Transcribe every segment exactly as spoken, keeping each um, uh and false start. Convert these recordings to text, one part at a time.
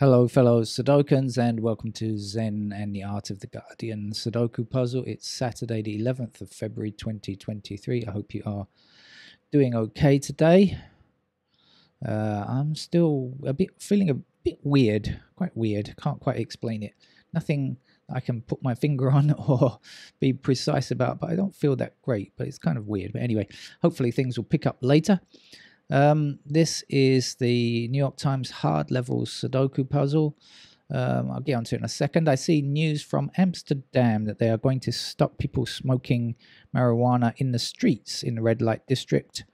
Hello fellow Sudokans, and welcome to Zen and the Art of the Guardian Sudoku Puzzle. It's Saturday the eleventh of February twenty twenty-three. I hope you are doing okay today. Uh, I'm still a bit feeling a bit weird, quite weird, can't quite explain it. Nothing I can put my finger on or be precise about, but I don't feel that great, but it's kind of weird. But anyway, hopefully things will pick up later. Um, this is the New York Times hard level Sudoku puzzle. Um, I'll get onto it in a second. I see news from Amsterdam that they are going to stop people smoking marijuana in the streets in the red light district,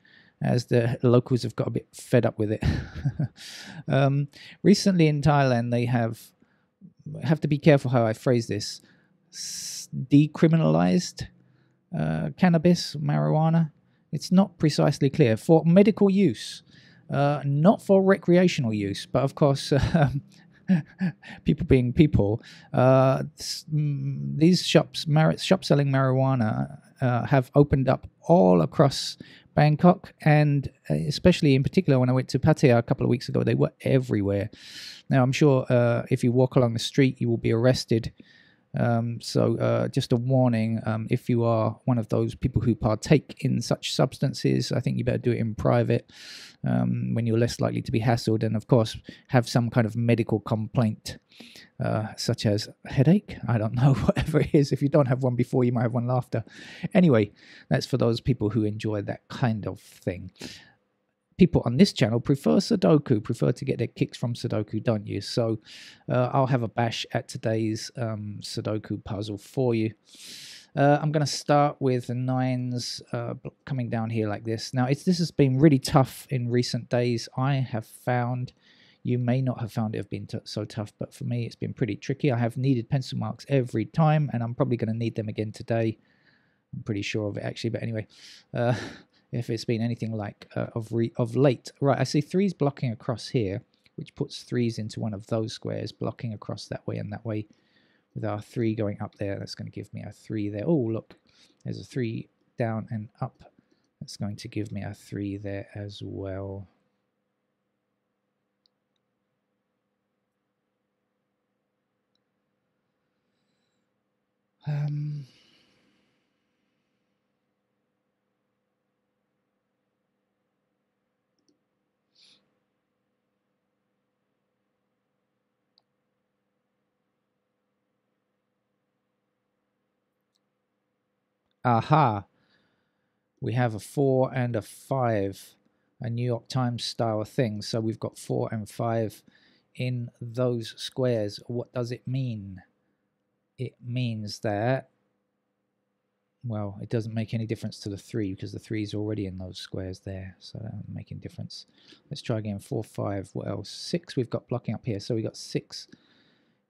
as the locals have got a bit fed up with it. um, recently in Thailand, they have, have to be careful how I phrase this, decriminalized uh, cannabis, marijuana. It's not precisely clear, for medical use, uh, not for recreational use, but of course, uh, people being people, uh, these shops, mar shops selling marijuana uh, have opened up all across Bangkok, and especially in particular when I went to Pattaya a couple of weeks ago, they were everywhere. Now, I'm sure uh, if you walk along the street, you will be arrested. Um, so uh, just a warning, um, if you are one of those people who partake in such substances, I think you better do it in private um, when you're less likely to be hassled, and of course have some kind of medical complaint, uh, such as headache, I don't know, whatever it is. If you don't have one before, you might have one after. Anyway, that's for those people who enjoy that kind of thing. People on this channel prefer Sudoku, prefer to get their kicks from Sudoku, don't you? So uh, I'll have a bash at today's um, Sudoku puzzle for you. Uh, I'm going to start with the nines uh, coming down here like this. Now, it's, this has been really tough in recent days. I have found, you may not have found it have been t so tough, but for me it's been pretty tricky. I have needed pencil marks every time, and I'm probably going to need them again today. I'm pretty sure of it, actually, but anyway. Uh, if it's been anything like uh, of, re of late. Right, I see threes blocking across here, which puts threes into one of those squares, blocking across that way and that way with our three going up there. That's going to give me a three there. Oh, look, there's a three down and up. That's going to give me a three there as well. Um... Aha, we have a four and a five, a New York Times style thing. So we've got four and five in those squares. What does it mean? It means that, well, it doesn't make any difference to the three because the three is already in those squares there. So that doesn't make any difference. Let's try again, four, five, what else? Six we've got blocking up here. So we got six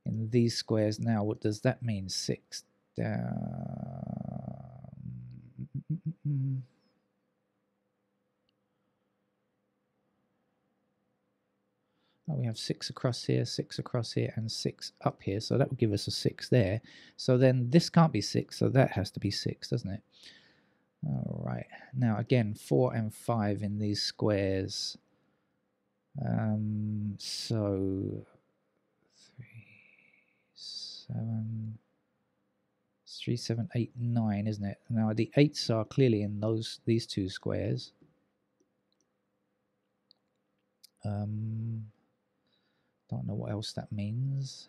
in these squares now. What does that mean? Six down. Mm-hmm. Oh, we have six across here, six across here, and six up here, so that would give us a six there. So then this can't be six, so that has to be six, doesn't it? Alright, now again, four and five in these squares. Um, so, three, seven... Three, seven, eight, nine, isn't it? Now the eights are clearly in those these two squares. Um, don't know what else that means.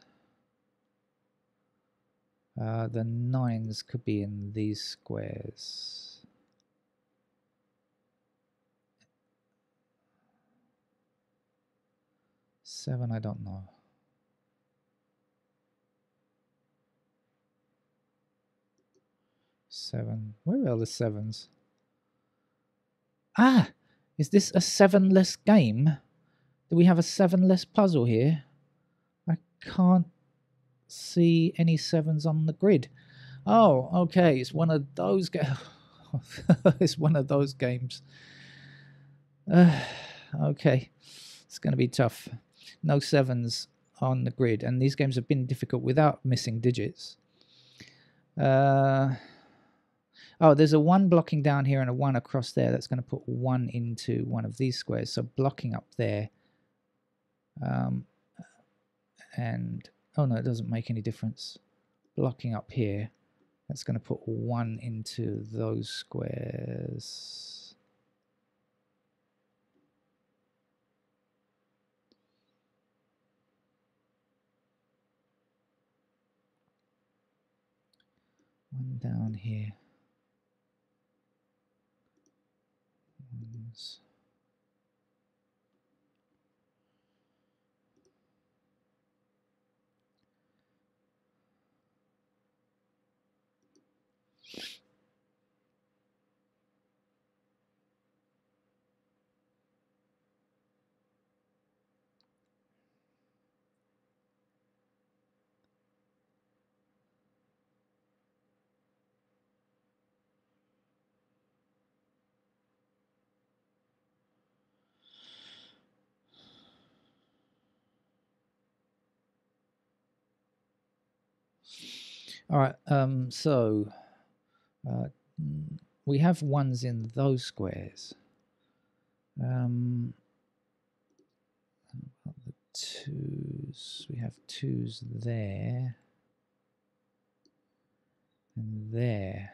Uh, the nines could be in these squares. Seven, I don't know. Seven. Where are the sevens? Ah! Is this a seven-less game? Do we have a seven-less puzzle here? I can't see any sevens on the grid. Oh, okay. It's one of those games. It's one of those games. Uh, okay. It's going to be tough. No sevens on the grid. And these games have been difficult without missing digits. Uh... Oh, there's a one blocking down here and a one across there. That's going to put one into one of these squares. So blocking up there. Um, and oh no, it doesn't make any difference. Blocking up here, that's going to put one into those squares. One down here. One's All right, um, so uh, we have ones in those squares. Um, the twos, we have twos there and there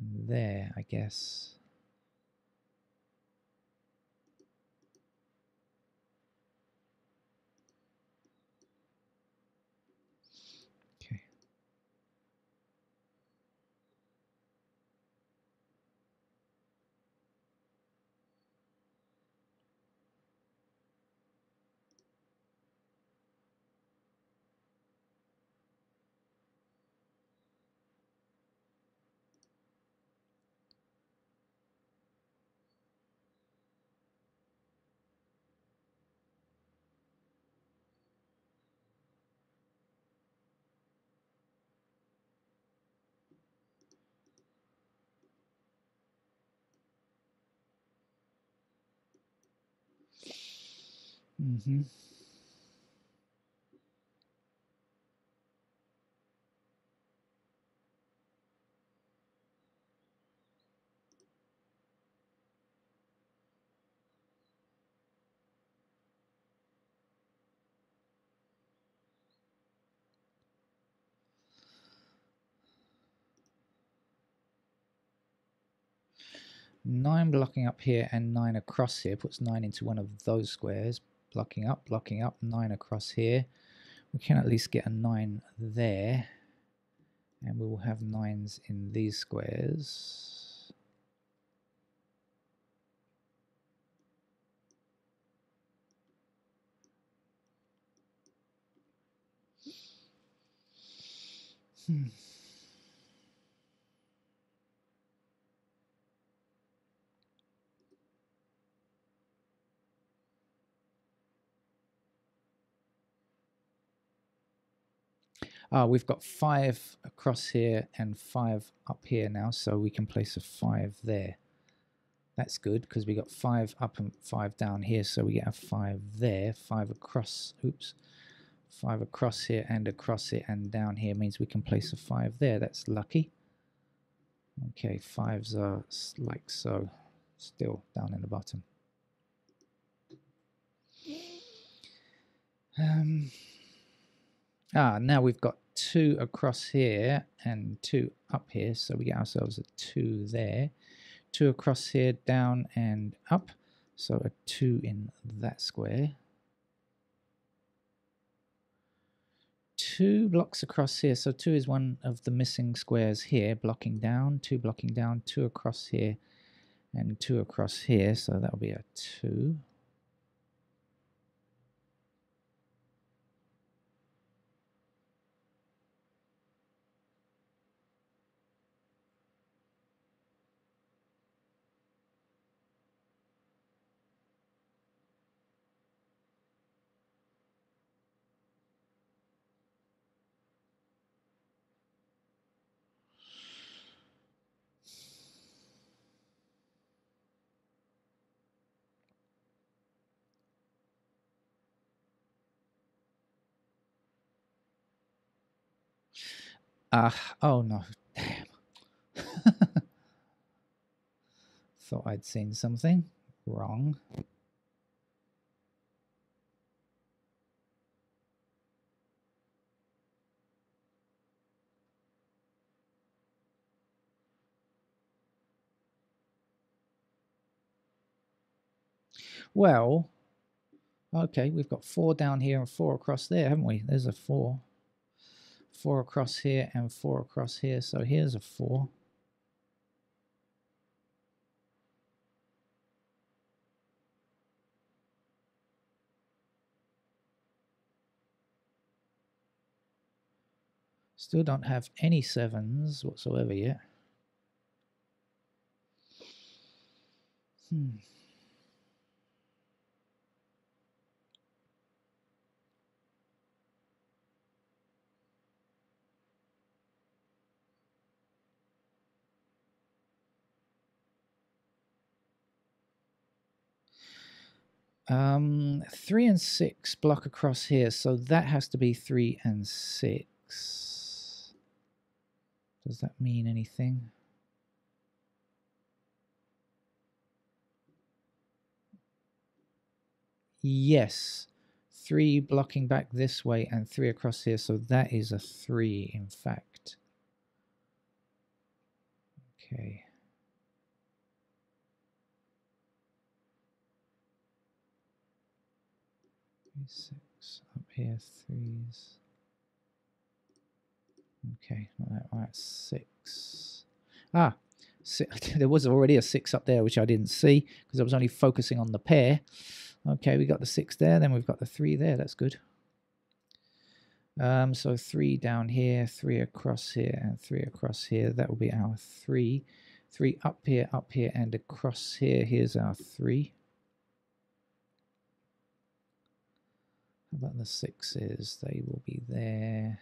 and there, I guess. Mm-hmm. Nine blocking up here and nine across here puts nine into one of those squares. Blocking up, blocking up, nine across here. We can at least get a nine there. And we will have nines in these squares. Hmm. Uh, we've got five across here and five up here now, so we can place a five there. That's good, because we got five up and five down here, so we get a five there, five across, oops, five across here and across here and down here means we can place a five there. That's lucky. Okay, fives are like so, still down in the bottom. Um... Ah, now we've got two across here and two up here, so we get ourselves a two there. Two across here, down and up, so a two in that square. Two blocks across here, so two is one of the missing squares here, blocking down, two blocking down, two across here and two across here, so that'll be a two. Uh, oh no, damn. Thought I'd seen something wrong. Well, okay, we've got four down here and four across there, haven't we? There's a four. Four across here and four across here. So here's a four. Still don't have any sevens whatsoever yet. Hmm. Um, three and six block across here, so that has to be three and six. Does that mean anything? Yes, three blocking back this way and three across here, so that is a three in fact. Okay. Three, six, up here, threes. Okay, all right, six. Ah, six. There was already a six up there, which I didn't see because I was only focusing on the pair. Okay, we got the six there, then we've got the three there. That's good. Um, so three down here, three across here, and three across here. That will be our three. Three up here, up here, and across here. Here's our three. How about the sixes? They will be there.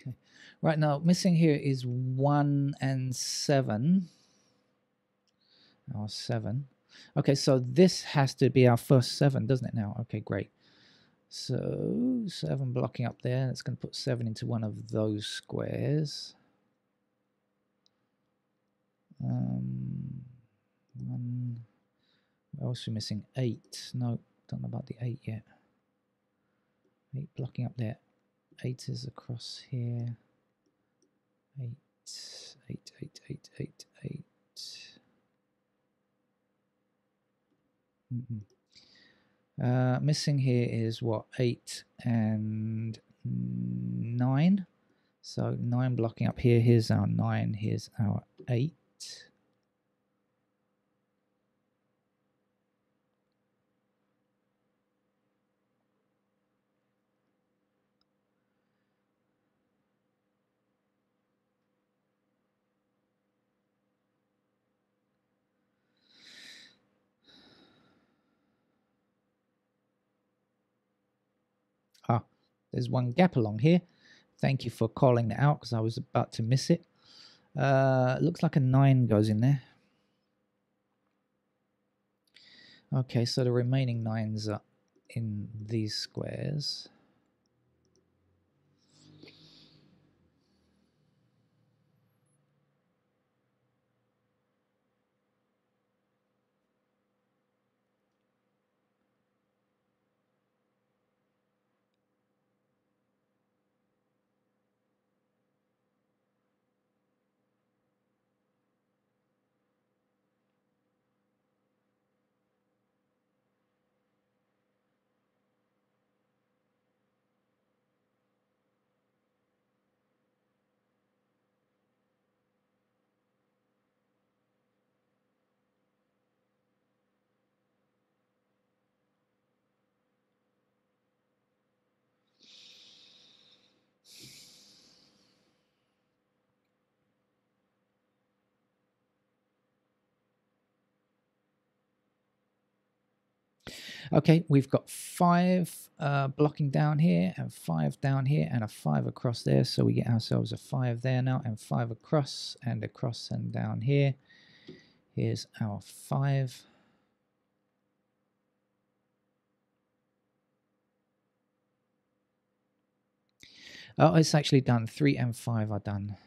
Okay. Right now, missing here is one and seven. Our seven. Okay, so this has to be our first seven, doesn't it now? Okay, great. So seven blocking up there. That's going to put seven into one of those squares. Um, one. What else are we missing? Eight. No, don't know about the eight yet. Eight blocking up there. Eight is across here. Eight, eight, eight, eight, eight, eight. Mm-mm. Uh, missing here is what? Eight and nine. So nine blocking up here. Here's our nine. Here's our eight. Ah, there's one gap along here. Thank you for calling that out because I was about to miss it. Uh, looks like a nine goes in there. Okay, so the remaining nines are in these squares. Okay, we've got five uh, blocking down here and five down here and a five across there. So we get ourselves a five there now and five across and across and down here. Here's our five. Oh, it's actually done. Three and five are done.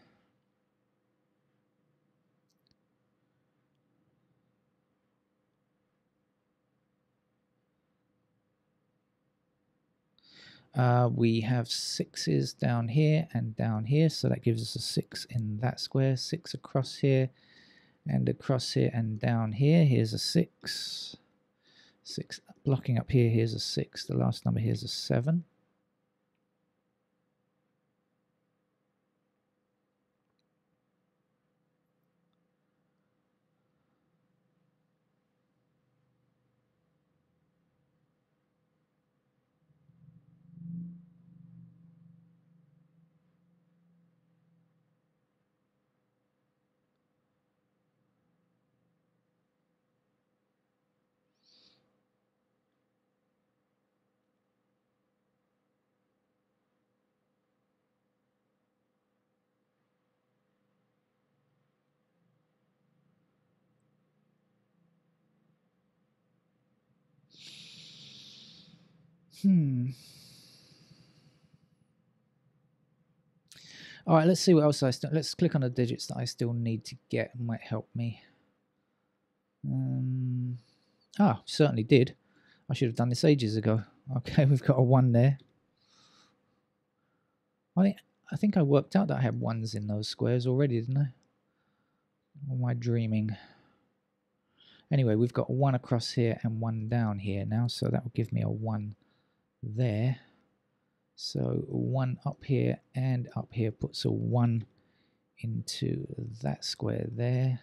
Uh, we have sixes down here and down here, so that gives us a six in that square, six across here and across here and down here. Here's a six, six blocking up here. Here's a six. The last number here is a seven. Hmm. All right, let's see what else I still... Let's click on the digits that I still need to get. It might help me. Um, ah, certainly did. I should have done this ages ago. Okay, we've got a one there. I think, I think I worked out that I had ones in those squares already, didn't I? Or am I dreaming? Anyway, we've got one across here and one down here now, so that will give me a one there. So one up here and up here puts a one into that square there.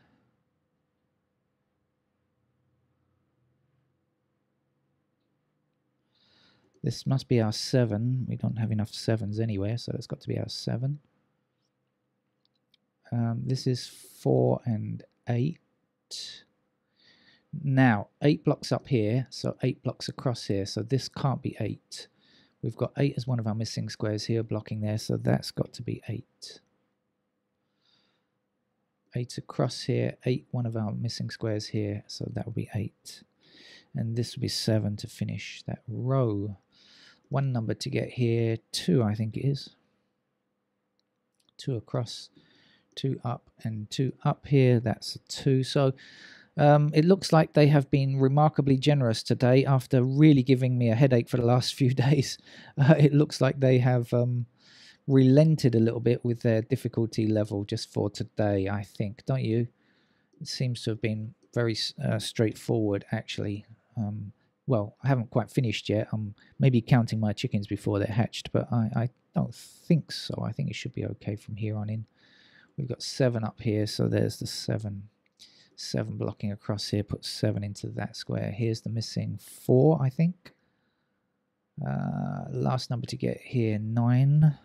This must be our seven. We don't have enough sevens anywhere, so that's got to be our seven. Um, this is four and eight. Now, eight blocks up here, so eight blocks across here, so this can't be eight. We've got eight as one of our missing squares here, blocking there, so that's got to be eight. Eight across here, eight, one of our missing squares here, so that would be eight. And this would be seven to finish that row. One number to get here, two I think it is. Two across, two up, and two up here, that's a two. So Um, it looks like they have been remarkably generous today after really giving me a headache for the last few days. Uh, it looks like they have um, relented a little bit with their difficulty level just for today, I think. Don't you? It seems to have been very uh, straightforward, actually. Um, well, I haven't quite finished yet. I'm maybe counting my chickens before they're hatched, but I, I don't think so. I think it should be okay from here on in. We've got seven up here, so there's the seven. Seven blocking across here, put seven into that square. Here's the missing four, I think. Uh, last number to get here, nine.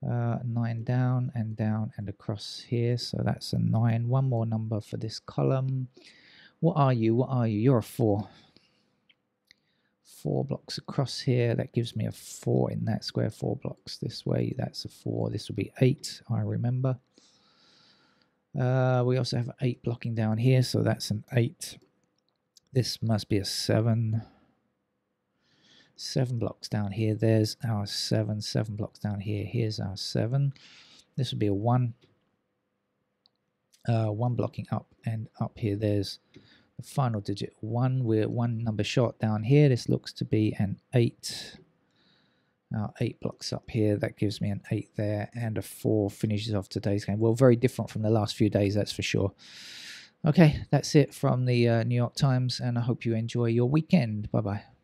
Uh, nine down and down and across here, so that's a nine. One more number for this column. What are you? What are you? You're a four. Four blocks across here, that gives me a four in that square. Four blocks this way, that's a four. This will be eight, I remember. Uh, we also have eight blocking down here, so that's an eight. This must be a seven. Seven blocks down here, there's our seven. Seven blocks down here, here's our seven. This would be a one. Uh, one blocking up and up here, there's the final digit one. We're one number short down here. This looks to be an eight. Now, eight blocks up here, that gives me an eight there, and a four finishes off today's game. Well, very different from the last few days, that's for sure. Okay, that's it from the uh, New York Times, and I hope you enjoy your weekend. Bye-bye.